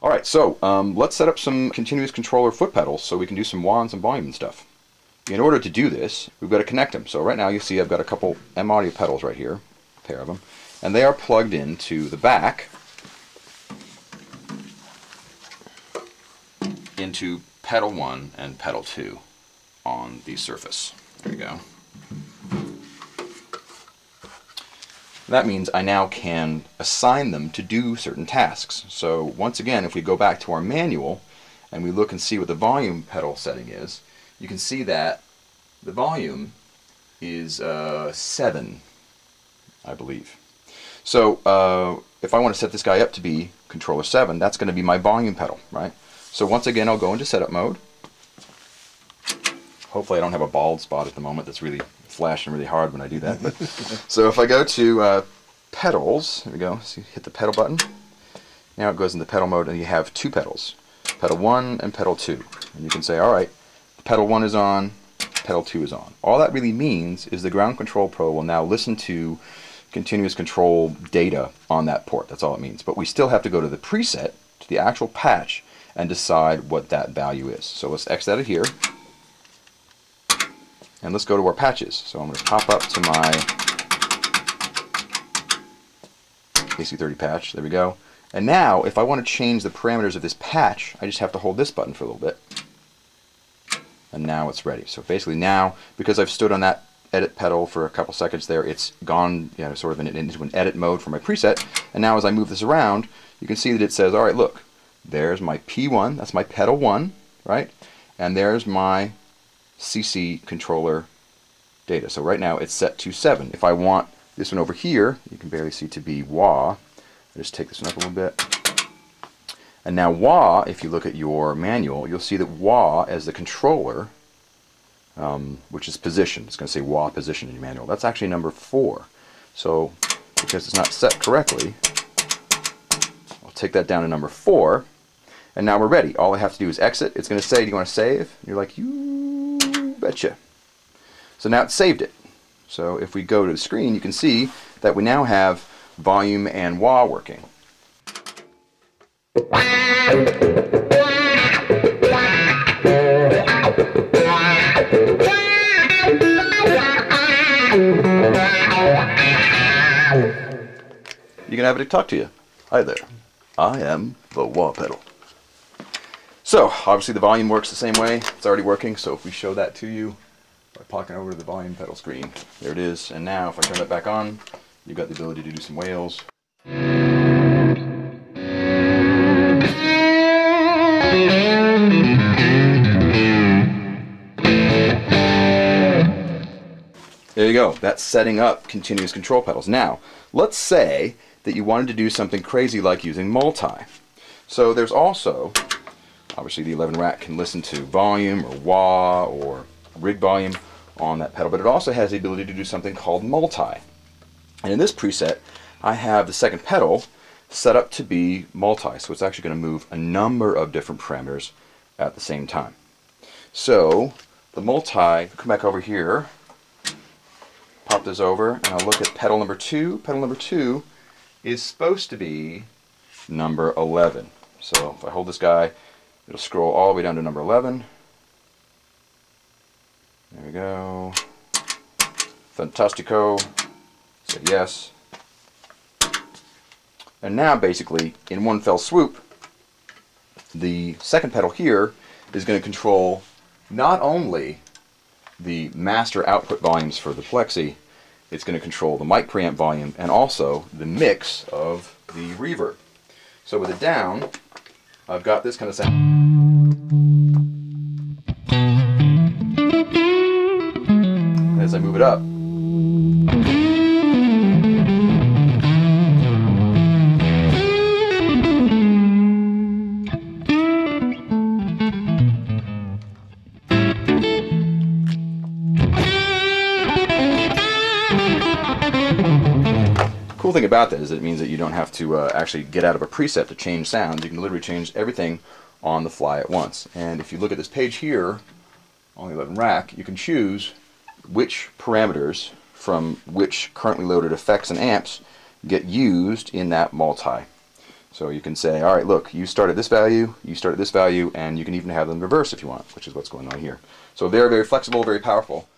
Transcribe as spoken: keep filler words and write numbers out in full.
All right, so um, let's set up some continuous controller foot pedals so we can do some wands and volume and stuff. In order to do this, we've got to connect them. So right now you see I've got a couple M-Audio pedals right here, a pair of them, and they are plugged into the back into pedal one and pedal two on the surface. There you go. That means I now can assign them to do certain tasks. So once again, if we go back to our manual and we look and see what the volume pedal setting is, you can see that the volume is uh, seven, I believe. So uh, if I want to set this guy up to be controller seven, that's going to be my volume pedal, right? So once again, I'll go into setup mode. Hopefully I don't have a bald spot at the moment that's really flashing really hard when I do that. But so if I go to uh, pedals, there we go, so you hit the pedal button. Now it goes into pedal mode and you have two pedals, pedal one and pedal two. And you can say, all right, pedal one is on, pedal two is on. All that really means is the Ground Control Pro will now listen to continuous control data on that port. That's all it means. But we still have to go to the preset, to the actual patch, and decide what that value is. So let's X that out here. And let's go to our patches. So I'm going to pop up to my A C thirty patch. There we go. And now, if I want to change the parameters of this patch, I just have to hold this button for a little bit. And now it's ready. So basically now, because I've stood on that edit pedal for a couple seconds there, it's gone, you know, sort of in, into an edit mode for my preset. And now as I move this around, you can see that it says, all right, look, there's my P one, that's my pedal one, right? And there's my C C controller data. So right now it's set to seven. If I want this one over here, you can barely see, to be wah, I'll just take this one up a little bit. And now wah, if you look at your manual, you'll see that wah as the controller, um, which is position. It's going to say wah position in your manual. That's actually number four. So because it's not set correctly, I'll take that down to number four. And now we're ready. All I have to do is exit. It's going to say, do you want to save? And you're like, you betcha. So now it's saved it. So if we go to the screen, you can see that we now have volume and wah working. You can have it talk to you. Hi there. I am the wah pedal. So obviously the volume works the same way, it's already working, so if we show that to you by popping over to the volume pedal screen, there it is. And now if I turn that back on, you've got the ability to do some wails. There you go, that's setting up continuous control pedals. Now, let's say that you wanted to do something crazy like using multi. So there's also, obviously the Eleven Rack can listen to volume or wah or rig volume on that pedal, but it also has the ability to do something called multi. And in this preset, I have the second pedal set up to be multi, so it's actually going to move a number of different parameters at the same time. So the multi, come back over here, pop this over, and I'll look at pedal number two. Pedal number two is supposed to be number eleven. So if I hold this guy, it'll scroll all the way down to number eleven. There we go. Fantastico. Say yes. And now basically, in one fell swoop, the second pedal here is going to control not only the master output volumes for the Plexi, it's going to control the mic preamp volume and also the mix of the reverb. So with it down, I've got this kind of sound. As I move it up, cool thing about that is it means that you don't have to uh, actually get out of a preset to change sounds. You can literally change everything on the fly at once. And if you look at this page here on the Eleven Rack, you can choose which parameters from which currently loaded effects and amps get used in that multi. So you can say, all right, look, you start at this value, you start at this value, and you can even have them reverse if you want, which is what's going on here. So they're very flexible, very powerful.